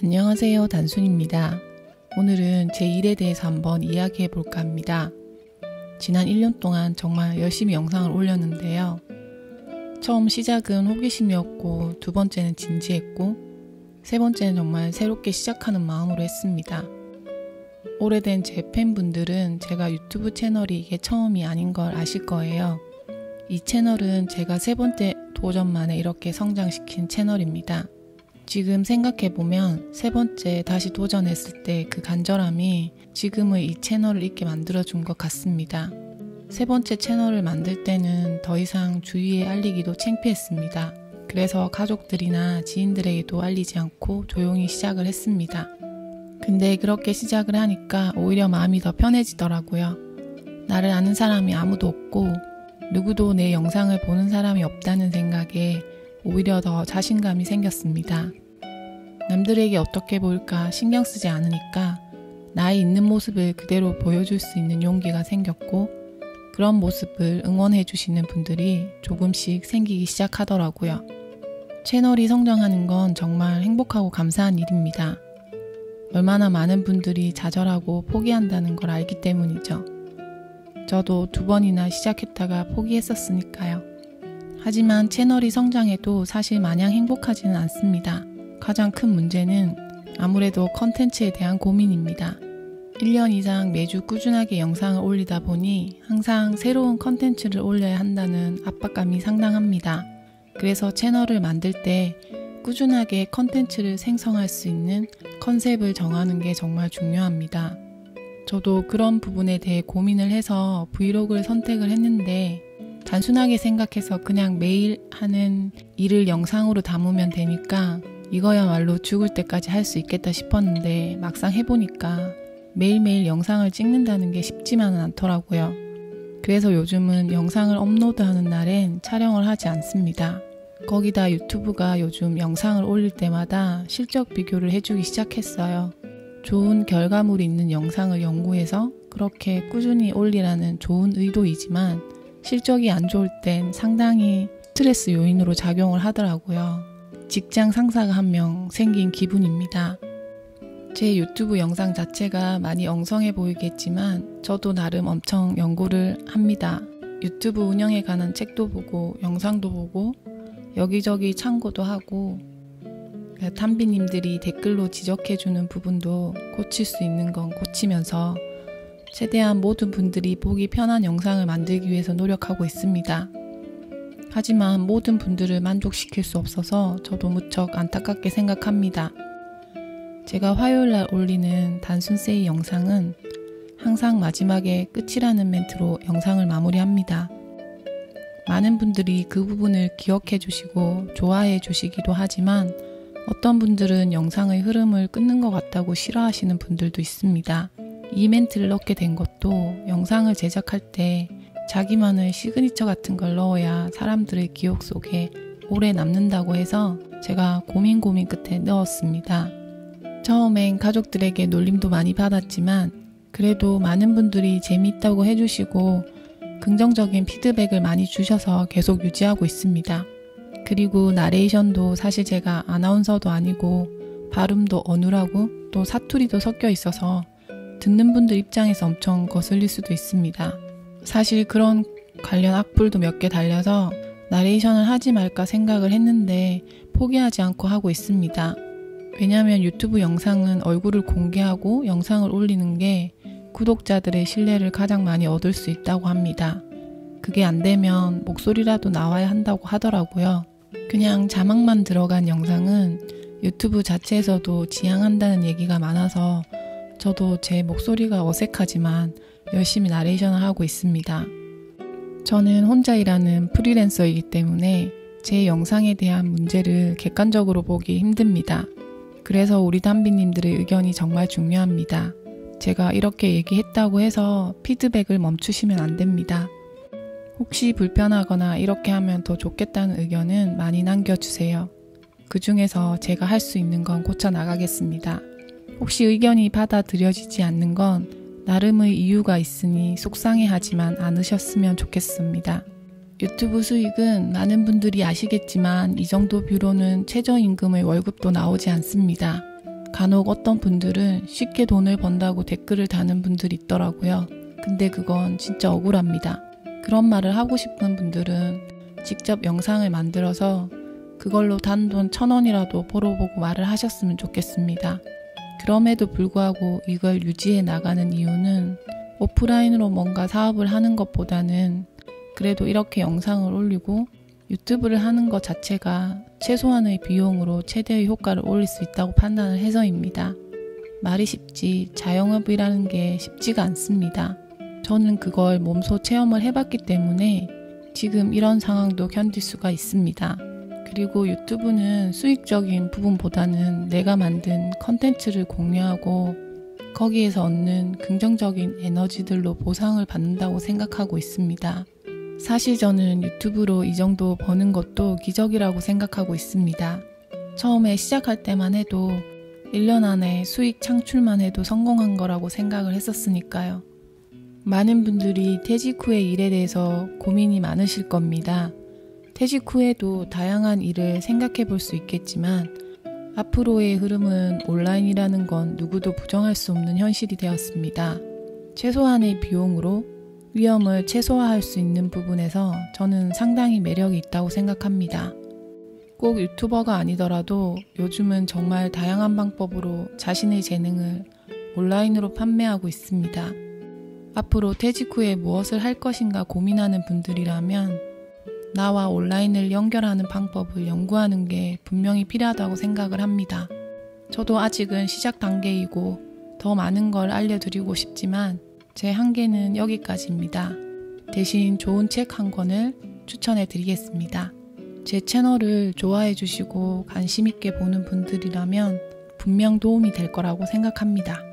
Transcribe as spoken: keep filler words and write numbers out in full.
안녕하세요, 단순입니다. 오늘은 제 일에 대해서 한번 이야기해 볼까 합니다. 지난 일 년 동안 정말 열심히 영상을 올렸는데요. 처음 시작은 호기심이었고, 두 번째는 진지했고, 세 번째는 정말 새롭게 시작하는 마음으로 했습니다. 오래된 제 팬분들은 제가 유튜브 채널이 이게 처음이 아닌 걸 아실 거예요. 이 채널은 제가 세 번째 도전 만에 이렇게 성장시킨 채널입니다. 지금 생각해보면 세 번째 다시 도전했을 때 그 간절함이 지금의 이 채널을 있게 만들어준 것 같습니다. 세 번째 채널을 만들 때는 더 이상 주위에 알리기도 창피했습니다. 그래서 가족들이나 지인들에게도 알리지 않고 조용히 시작을 했습니다. 근데 그렇게 시작을 하니까 오히려 마음이 더 편해지더라고요. 나를 아는 사람이 아무도 없고 누구도 내 영상을 보는 사람이 없다는 생각에 오히려 더 자신감이 생겼습니다. 남들에게 어떻게 보일까 신경 쓰지 않으니까 나의 있는 모습을 그대로 보여줄 수 있는 용기가 생겼고, 그런 모습을 응원해주시는 분들이 조금씩 생기기 시작하더라고요. 채널이 성장하는 건 정말 행복하고 감사한 일입니다. 얼마나 많은 분들이 좌절하고 포기한다는 걸 알기 때문이죠. 저도 두 번이나 시작했다가 포기했었으니까요. 하지만 채널이 성장해도 사실 마냥 행복하지는 않습니다. 가장 큰 문제는 아무래도 컨텐츠에 대한 고민입니다. 일 년 이상 매주 꾸준하게 영상을 올리다 보니 항상 새로운 컨텐츠를 올려야 한다는 압박감이 상당합니다. 그래서 채널을 만들 때 꾸준하게 컨텐츠를 생성할 수 있는 컨셉을 정하는 게 정말 중요합니다. 저도 그런 부분에 대해 고민을 해서 브이로그를 선택을 했는데, 단순하게 생각해서 그냥 매일 하는 일을 영상으로 담으면 되니까 이거야말로 죽을 때까지 할 수 있겠다 싶었는데, 막상 해보니까 매일매일 영상을 찍는다는 게 쉽지만은 않더라고요. 그래서 요즘은 영상을 업로드하는 날엔 촬영을 하지 않습니다. 거기다 유튜브가 요즘 영상을 올릴 때마다 실적 비교를 해주기 시작했어요. 좋은 결과물이 있는 영상을 연구해서 그렇게 꾸준히 올리라는 좋은 의도이지만 실적이 안 좋을 땐 상당히 스트레스 요인으로 작용을 하더라고요. 직장 상사가 한 명 생긴 기분입니다. 제 유튜브 영상 자체가 많이 엉성해 보이겠지만 저도 나름 엄청 연구를 합니다. 유튜브 운영에 관한 책도 보고 영상도 보고 여기저기 참고도 하고, 탐비님들이 댓글로 지적해주는 부분도 고칠 수 있는 건 고치면서 최대한 모든 분들이 보기 편한 영상을 만들기 위해서 노력하고 있습니다. 하지만 모든 분들을 만족시킬 수 없어서 저도 무척 안타깝게 생각합니다. 제가 화요일날 올리는 단순세이 영상은 항상 마지막에 끝이라는 멘트로 영상을 마무리합니다. 많은 분들이 그 부분을 기억해 주시고 좋아해 주시기도 하지만 어떤 분들은 영상의 흐름을 끊는 것 같다고 싫어하시는 분들도 있습니다. 이 멘트를 넣게 된 것도 영상을 제작할 때 자기만의 시그니처 같은 걸 넣어야 사람들의 기억 속에 오래 남는다고 해서 제가 고민 고민 끝에 넣었습니다. 처음엔 가족들에게 놀림도 많이 받았지만 그래도 많은 분들이 재미있다고 해주시고 긍정적인 피드백을 많이 주셔서 계속 유지하고 있습니다. 그리고 나레이션도 사실 제가 아나운서도 아니고 발음도 어눌하고 또 사투리도 섞여 있어서 듣는 분들 입장에서 엄청 거슬릴 수도 있습니다. 사실 그런 관련 악플도 몇 개 달려서 나레이션을 하지 말까 생각을 했는데 포기하지 않고 하고 있습니다. 왜냐하면 유튜브 영상은 얼굴을 공개하고 영상을 올리는 게 구독자들의 신뢰를 가장 많이 얻을 수 있다고 합니다. 그게 안 되면 목소리라도 나와야 한다고 하더라고요. 그냥 자막만 들어간 영상은 유튜브 자체에서도 지양한다는 얘기가 많아서 저도 제 목소리가 어색하지만 열심히 나레이션을 하고 있습니다. 저는 혼자 일하는 프리랜서이기 때문에 제 영상에 대한 문제를 객관적으로 보기 힘듭니다. 그래서 우리 담비님들의 의견이 정말 중요합니다. 제가 이렇게 얘기했다고 해서 피드백을 멈추시면 안 됩니다. 혹시 불편하거나 이렇게 하면 더 좋겠다는 의견은 많이 남겨주세요. 그 중에서 제가 할 수 있는 건 고쳐나가겠습니다. 혹시 의견이 받아들여지지 않는 건 나름의 이유가 있으니 속상해하지만 않으셨으면 좋겠습니다. 유튜브 수익은 많은 분들이 아시겠지만 이 정도 뷰로는 최저임금의 월급도 나오지 않습니다. 간혹 어떤 분들은 쉽게 돈을 번다고 댓글을 다는 분들이 있더라고요. 근데 그건 진짜 억울합니다. 그런 말을 하고 싶은 분들은 직접 영상을 만들어서 그걸로 단돈 천 원이라도 벌어보고 말을 하셨으면 좋겠습니다. 그럼에도 불구하고 이걸 유지해 나가는 이유는 오프라인으로 뭔가 사업을 하는 것보다는 그래도 이렇게 영상을 올리고 유튜브를 하는 것 자체가 최소한의 비용으로 최대의 효과를 올릴 수 있다고 판단을 해서입니다. 말이 쉽지 자영업이라는 게 쉽지가 않습니다. 저는 그걸 몸소 체험을 해봤기 때문에 지금 이런 상황도 견딜 수가 있습니다. 그리고 유튜브는 수익적인 부분보다는 내가 만든 컨텐츠를 공유하고 거기에서 얻는 긍정적인 에너지들로 보상을 받는다고 생각하고 있습니다. 사실 저는 유튜브로 이 정도 버는 것도 기적이라고 생각하고 있습니다. 처음에 시작할 때만 해도 일 년 안에 수익 창출만 해도 성공한 거라고 생각을 했었으니까요. 많은 분들이 퇴직 후의 일에 대해서 고민이 많으실 겁니다. 퇴직 후에도 다양한 일을 생각해 볼 수 있겠지만 앞으로의 흐름은 온라인이라는 건 누구도 부정할 수 없는 현실이 되었습니다. 최소한의 비용으로 위험을 최소화할 수 있는 부분에서 저는 상당히 매력이 있다고 생각합니다. 꼭 유튜버가 아니더라도 요즘은 정말 다양한 방법으로 자신의 재능을 온라인으로 판매하고 있습니다. 앞으로 퇴직 후에 무엇을 할 것인가 고민하는 분들이라면 나와 온라인을 연결하는 방법을 연구하는 게 분명히 필요하다고 생각을 합니다. 저도 아직은 시작 단계이고 더 많은 걸 알려드리고 싶지만 제 한계는 여기까지입니다. 대신 좋은 책 한 권을 추천해 드리겠습니다. 제 채널을 좋아해 주시고 관심 있게 보는 분들이라면 분명 도움이 될 거라고 생각합니다.